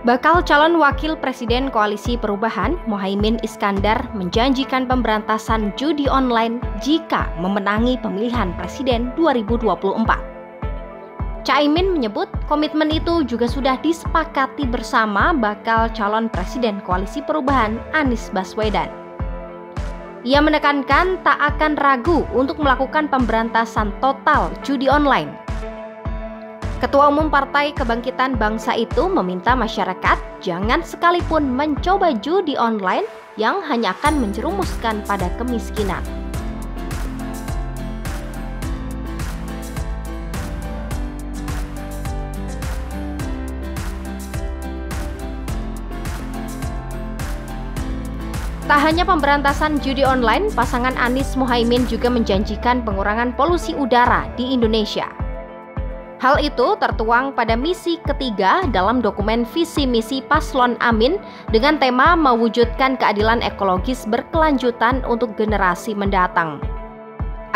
Bakal calon wakil presiden Koalisi Perubahan, Muhaimin Iskandar, menjanjikan pemberantasan judi online jika memenangi pemilihan presiden 2024. Cak Imin menyebut komitmen itu juga sudah disepakati bersama bakal calon presiden Koalisi Perubahan, Anies Baswedan. Ia menekankan tak akan ragu untuk melakukan pemberantasan total judi online. Ketua Umum Partai Kebangkitan Bangsa itu meminta masyarakat jangan sekalipun mencoba judi online yang hanya akan menjerumuskan pada kemiskinan. Tak hanya pemberantasan judi online, pasangan Anies Muhaimin juga menjanjikan pengurangan polusi udara di Indonesia. Hal itu tertuang pada misi ketiga dalam dokumen visi misi Paslon Amin dengan tema mewujudkan keadilan ekologis berkelanjutan untuk generasi mendatang.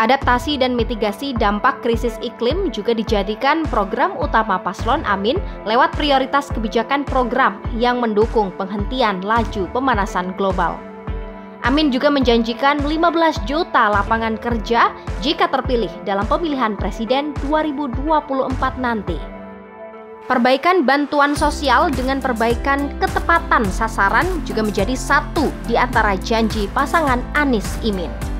Adaptasi dan mitigasi dampak krisis iklim juga dijadikan program utama Paslon Amin lewat prioritas kebijakan program yang mendukung penghentian laju pemanasan global. Amin juga menjanjikan 15 juta lapangan kerja jika terpilih dalam pemilihan presiden 2024 nanti. Perbaikan bantuan sosial dengan perbaikan ketepatan sasaran juga menjadi satu di antara janji pasangan Anies Imin.